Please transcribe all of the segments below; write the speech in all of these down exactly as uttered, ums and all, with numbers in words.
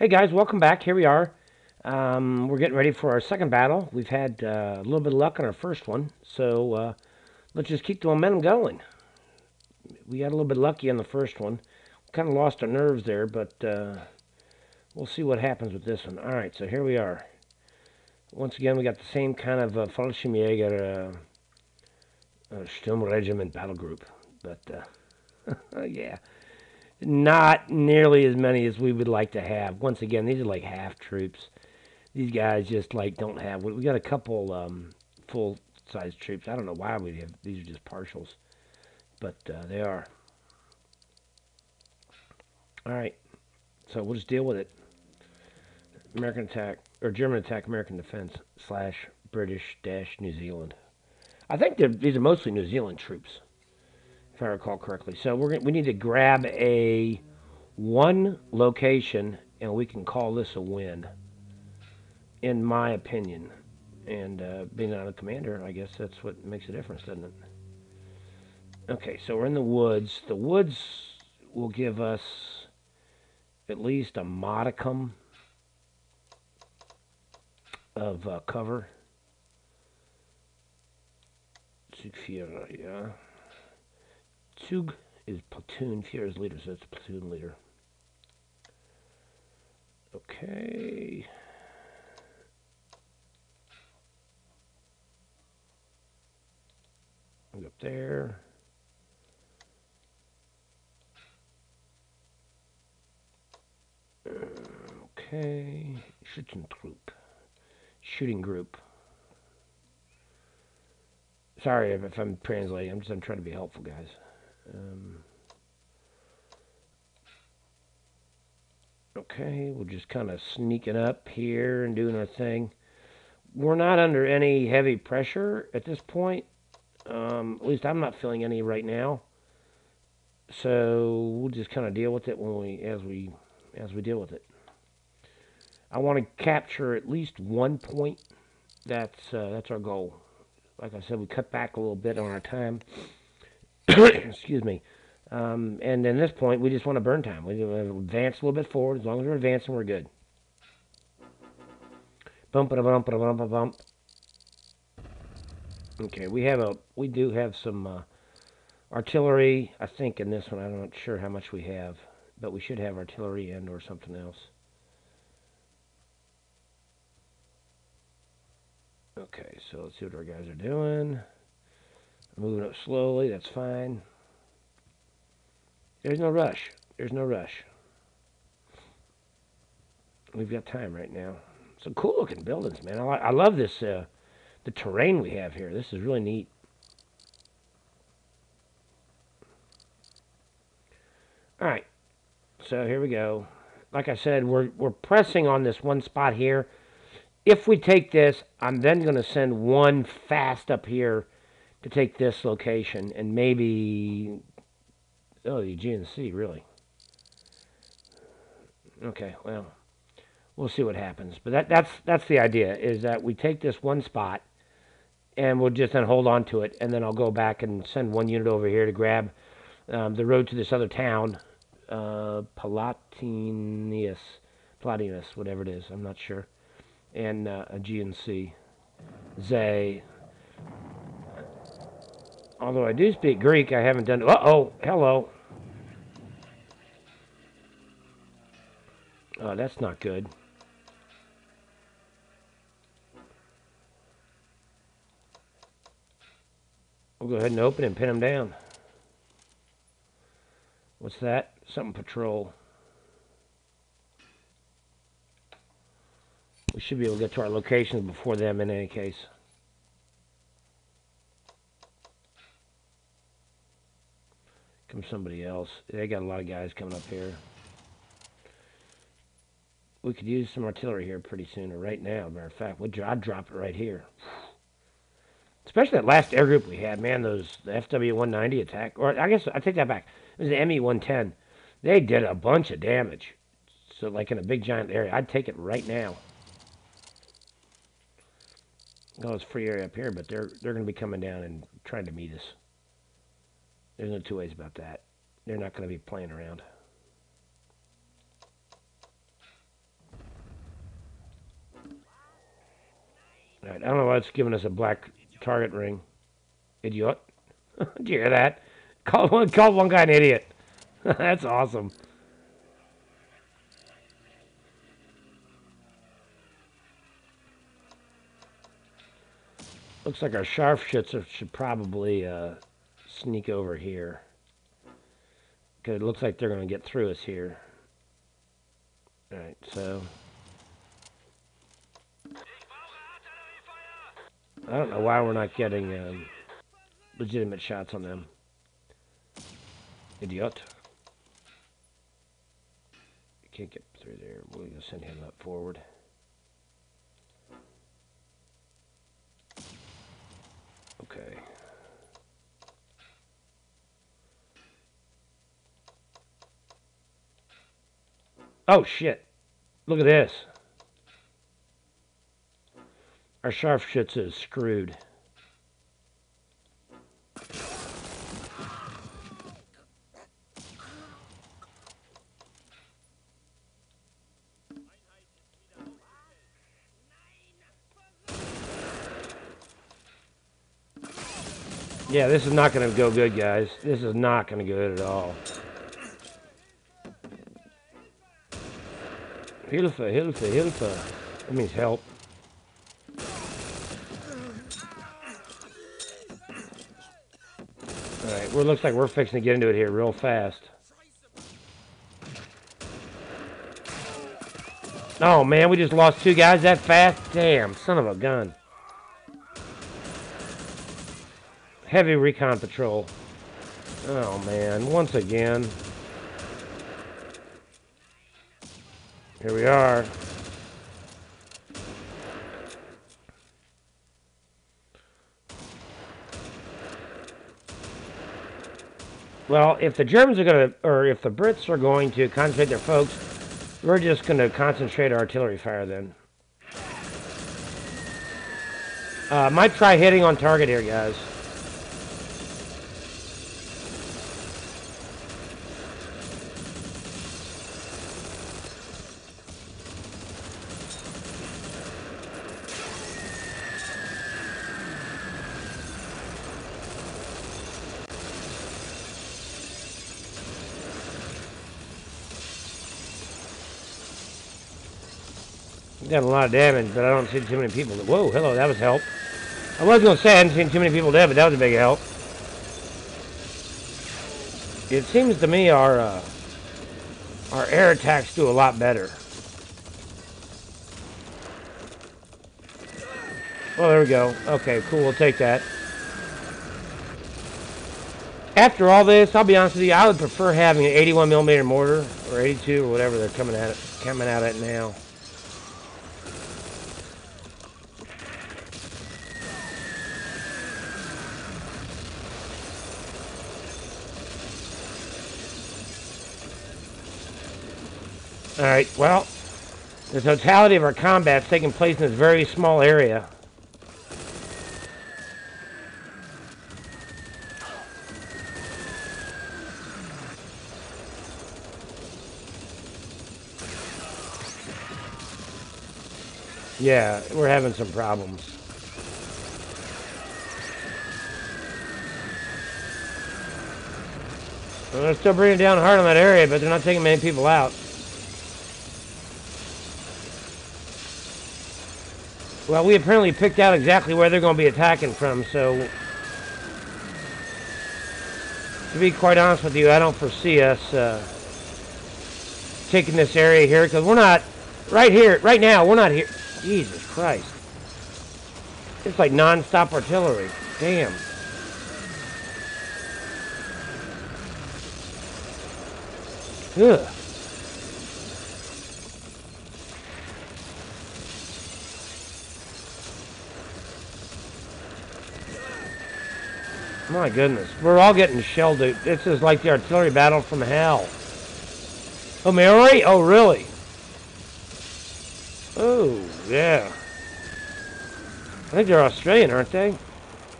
Hey guys, welcome back. Here we are. Um, we're getting ready for our second battle. We've had uh, a little bit of luck on our first one, so uh, let's just keep the momentum going. We got a little bit lucky on the first one. Kind of lost our nerves there, but uh, we'll see what happens with this one. Alright, so here we are. Once again, we got the same kind of uh, Fallschirmjäger uh, uh, Sturmregiment battle group, but uh, yeah. Not nearly as many as we would like to have. Once again, these are like half troops. These guys just like don't have. We got a couple um, full size troops. I don't know why we have. These are just partials, but uh, they are. All right, so we'll just deal with it. American attack or German attack, American defense slash British dash New Zealand. I think these are mostly New Zealand troops, if I recall correctly. So we're gonna, we need to grab a one location, and we can call this a win, in my opinion. And uh, being not a commander, I guess that's what makes a difference, doesn't it? Okay, so we're in the woods. The woods will give us at least a modicum of uh, cover. Zikfiria, yeah. Zug is platoon, Fier is leader, so it's platoon leader. Okay. Go up there. Okay. Schützengroup. Shooting group. Sorry if, if I'm translating, I'm just I'm trying to be helpful, guys. Um, okay, we're just kind of sneaking up here and doing our thing. We're not under any heavy pressure at this point. Um, at least I'm not feeling any right now. So we'll just kind of deal with it when we, as we, as we deal with it. I want to capture at least one point. That's uh, that's our goal. Like I said, we cut back a little bit on our time. Excuse me. Um, and at this point, we just want to burn time. We advance a little bit forward. As long as we're advancing, we're good. Bump, bump, bump, bump, bump. Okay, we have a, we do have some uh, artillery. I think in this one, I'm not sure how much we have, but we should have artillery and or something else. Okay, so let's see what our guys are doing. Moving up slowly, that's fine. There's no rush. There's no rush. We've got time right now. Some cool looking buildings, man. I, I love this, uh, the terrain we have here. This is really neat. Alright, so here we go. Like I said, we're, we're pressing on this one spot here. If we take this, I'm then going to send one fast up here to take this location, and maybe, oh, the G N C, really. Okay, well, we'll see what happens. But that, that's that's the idea, is that we take this one spot, and we'll just then hold on to it, and then I'll go back and send one unit over here to grab um, the road to this other town, uh, Palatinius, Palatinius, whatever it is, I'm not sure, and uh, a G N C, Zay. Although I do speak Greek, I haven't done... Uh-oh! Hello! Oh, that's not good. We'll go ahead and open and pin him down. What's that? Something patrol. We should be able to get to our locations before them in any case. Come somebody else. They got a lot of guys coming up here. We could use some artillery here pretty soon, or right now, matter of fact. We'll, I'd drop it right here. Especially that last air group we had, man, those the F W one ninety attack. Or I guess, I take that back. It was the me one ten. They did a bunch of damage. So like in a big giant area. I'd take it right now. Oh, it's free area up here, but they're, they're going to be coming down and trying to meet us. There's no two ways about that. They're not going to be playing around. right. I don't know why it's giving us a black target ring. Idiot. Did you hear that? Call one, call one guy an idiot. That's awesome. Looks like our Scharfschütze should probably uh, sneak over here. Because it looks like they're going to get through us here. Alright, so... I don't know why we're not getting um, legitimate shots on them. Idiot. You can't get through there. We'll just send him up forward. Okay. Oh, shit. Look at this. Our Scharfschütze is screwed. Yeah, this is not going to go good, guys. This is not going to go good at all. Hilfe, Hilfe, Hilfe. That means help. Alright, well, it looks like we're fixing to get into it here real fast. Oh, man, we just lost two guys that fast? Damn, son of a gun. Heavy recon patrol. Oh, man. Once again. Here we are. Well, if the Germans are going to, or if the Brits are going to concentrate their folks, we're just going to concentrate artillery fire then. Uh, might try hitting on target here, guys. Done a lot of damage, but I don't see too many people. Whoa, hello, that was help. I was going to say I hadn't seen too many people dead, but that was a big help. It seems to me our uh, our air attacks do a lot better. Well, there we go. Okay, cool, we'll take that. After all this, I'll be honest with you, I would prefer having an eighty-one millimeter mortar, or eighty-two, or whatever they're coming at it, coming out at now. Alright, well, the totality of our combat's taking place in this very small area. Yeah, we're having some problems. Well, they're still bringing down hard on that area, but they're not taking many people out. Well, we apparently picked out exactly where they're going to be attacking from, so... To be quite honest with you, I don't foresee us uh, taking this area here, because we're not... Right here, right now, we're not here... Jesus Christ. It's like non-stop artillery. Damn. Ugh. My goodness, we're all getting shelled. This is like the artillery battle from hell. Oh, Maori? Oh, really? Oh, yeah. I think they're Australian, aren't they?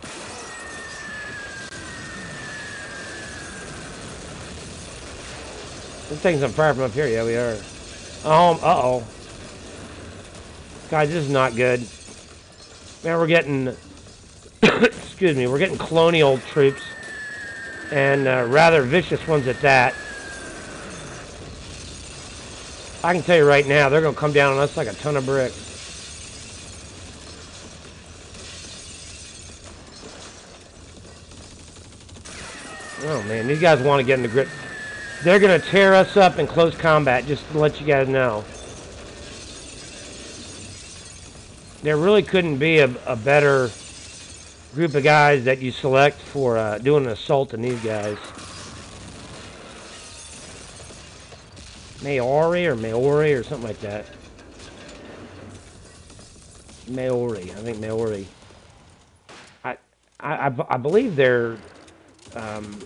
This thing's on fire from up here. Yeah, we are. Um, uh-oh. Guys, this is not good. Man, we're getting, excuse me, we're getting colonial troops, and uh, rather vicious ones at that. I can tell you right now, they're going to come down on us like a ton of bricks. Oh man, these guys want to get in the grip. They're going to tear us up in close combat, just to let you guys know. There really couldn't be a, a better group of guys that you select for uh, doing an assault on these guys. Maori or Maori or something like that. Maori, I think Maori. I I, I, I believe they're um,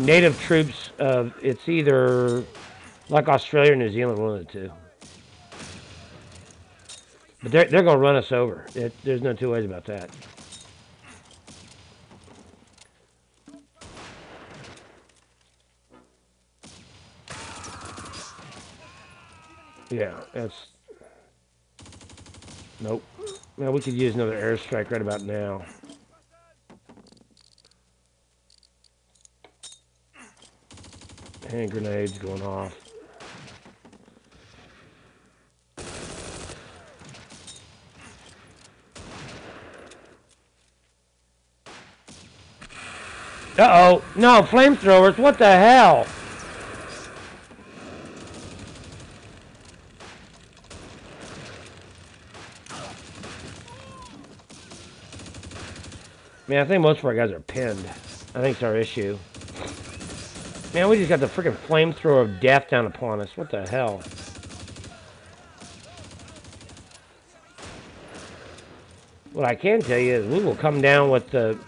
native troops of, it's either like Australia or New Zealand, one of the two. But they're, they're going to run us over. It, there's no two ways about that. Yeah, that's... Nope. Now we could use another airstrike right about now. Hand grenades going off. Uh-oh. No, flamethrowers. What the hell? Man, I think most of our guys are pinned. I think it's our issue. Man, we just got the freaking flamethrower of death down upon us. What the hell? What I can tell you is we will come down with the...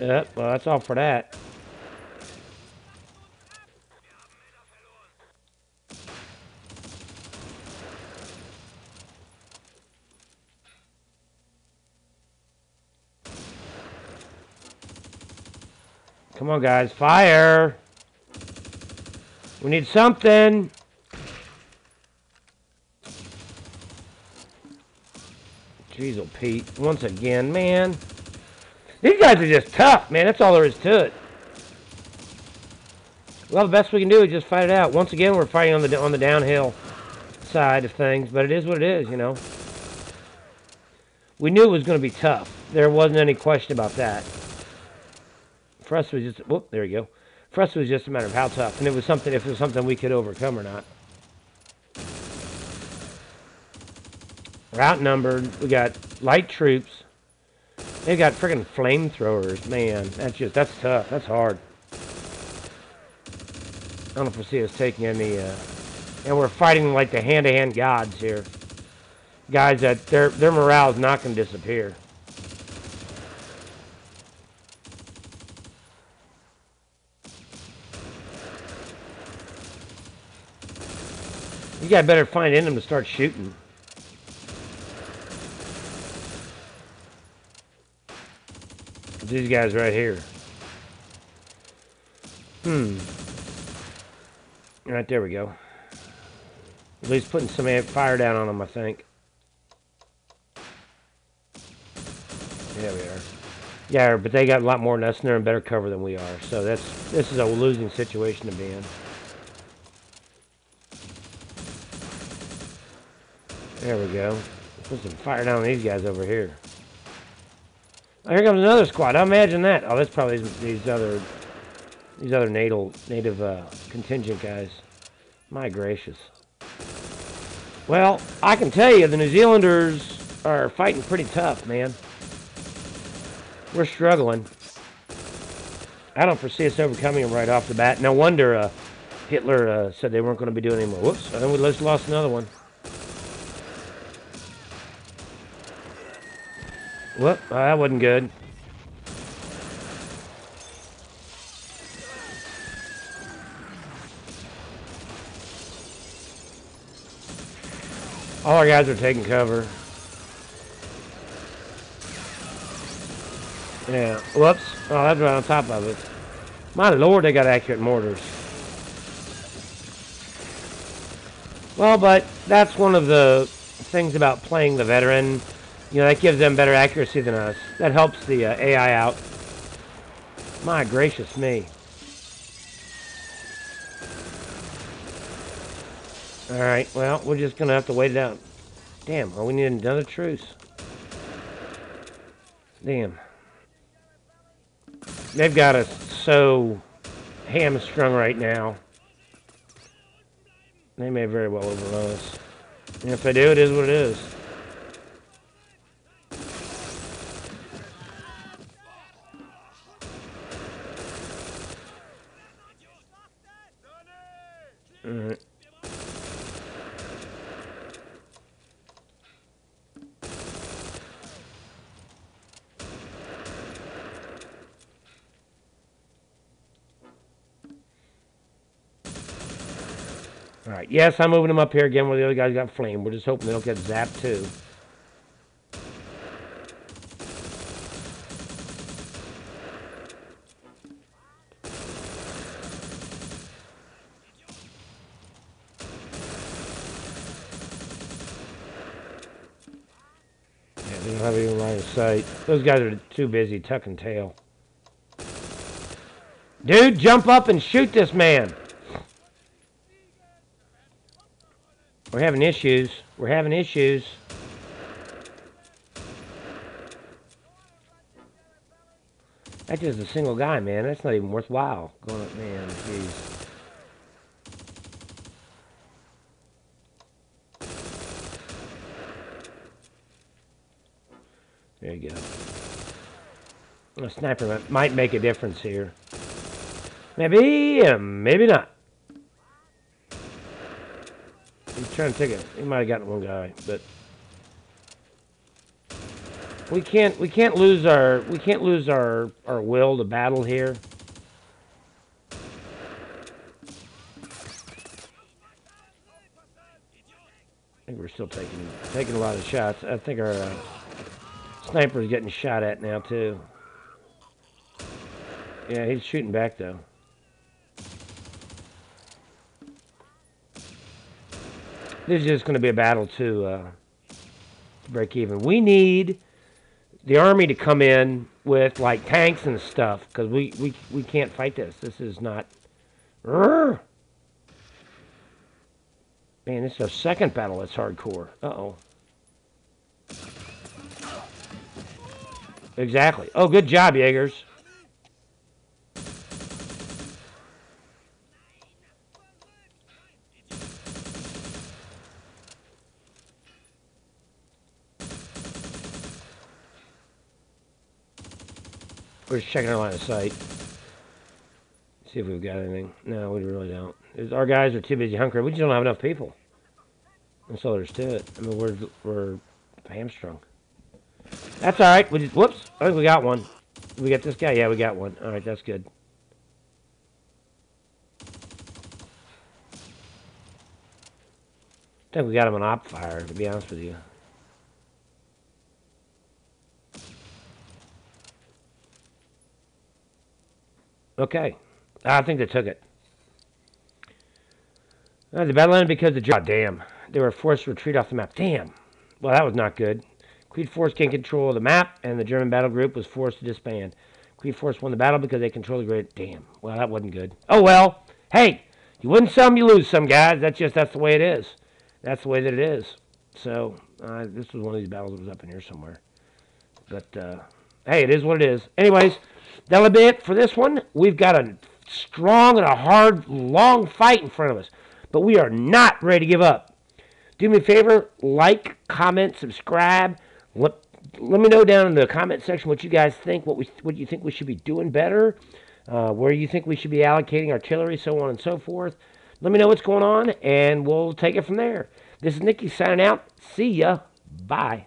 Yep, well, that's all for that. Come on, guys. Fire! We need something! Jeez, oh, Pete. Once again, man. These guys are just tough, man. That's all there is to it. Well, the best we can do is just fight it out. Once again, we're fighting on the on the downhill side of things, but it is what it is, you know. We knew it was going to be tough. There wasn't any question about that. For us, it was just whoop. There you go. For us, it was just a matter of how tough, and it was something. If it was something we could overcome or not. We're outnumbered. We got light troops. They got freaking flamethrowers, man. That's just, that's tough. That's hard. I don't foresee us taking any, uh... and we're fighting like the hand-to-hand gods here. Guys that, their, their morale's not gonna disappear. You got better find in them to start shooting. These guys right here. Hmm. All right, there we go. At least putting some fire down on them, I think. Yeah, we are. Yeah, but they got a lot more than us, and they're in better cover than we are. So that's this is a losing situation to be in. There we go. Put some fire down on these guys over here. Here comes another squad. I imagine that. Oh, that's probably these other, these other natal, native uh, contingent guys. My gracious. Well, I can tell you the New Zealanders are fighting pretty tough, man. We're struggling. I don't foresee us overcoming them right off the bat. No wonder uh, Hitler uh, said they weren't going to be doing anymore. Whoops! I think we just lost another one. Whoop, oh, that wasn't good. All our guys are taking cover. Yeah, whoops. Oh, that's right on top of it. My lord, they got accurate mortars. Well, but that's one of the things about playing the veteran. You know, that gives them better accuracy than us. That helps the uh, A I out. My gracious me. Alright, well, we're just going to have to wait it out. Damn, oh, we need another truce. Damn. They've got us so hamstrung right now. They may very well overrun us. And if they do, it is what it is. Yes, I'm moving them up here again where the other guys got flame. We're just hoping they don't get zapped too. Yeah, they don't have any line of sight. Those guys are too busy tucking tail. Dude, jump up and shoot this man. We're having issues. We're having issues. That's just a single guy, man. That's not even worthwhile. Going up, man. Jeez. There you go. A sniper might make a difference here. Maybe, maybe not. He's trying to take it. He might have gotten one guy, but we can't we can't lose our we can't lose our our will to battle here. I think we're still taking taking a lot of shots. I think our uh, sniper is getting shot at now too. Yeah, he's shooting back though. This is just going to be a battle to, uh, to break even. We need the army to come in with, like, tanks and stuff. Because we, we, we can't fight this. This is not... Man, this is our second battle that's hardcore. Uh-oh. Exactly. Oh, good job, Jaegers. We're just checking our line of sight. See if we've got anything. No, we really don't. It's, our guys are too busy hunkering. We just don't have enough people. And so there's to it. I mean, we're, we're hamstrung. That's all right. We just, whoops. I think we got one. We got this guy? Yeah, we got one. All right, that's good. I think we got him on op fire, to be honest with you. Okay. I think they took it. Uh, the battle ended because the job. Damn. They were forced to retreat off the map. Damn. Well, that was not good. Creforce gained control of the map, and the German battle group was forced to disband. Creforce won the battle because they controlled the great... Damn. Well, that wasn't good. Oh, well. Hey, you win some, you lose some, guys. That's just, that's the way it is. That's the way that it is. So, uh, this was one of these battles that was up in here somewhere. But, uh, hey, it is what it is. Anyways... That'll be it for this one. We've got a strong and a hard, long fight in front of us. But we are not ready to give up. Do me a favor. Like, comment, subscribe. Let, let me know down in the comment section what you guys think. What, we, what you think we should be doing better. Uh, where you think we should be allocating artillery, so on and so forth. Let me know what's going on, and we'll take it from there. This is Nikki signing out. See ya. Bye.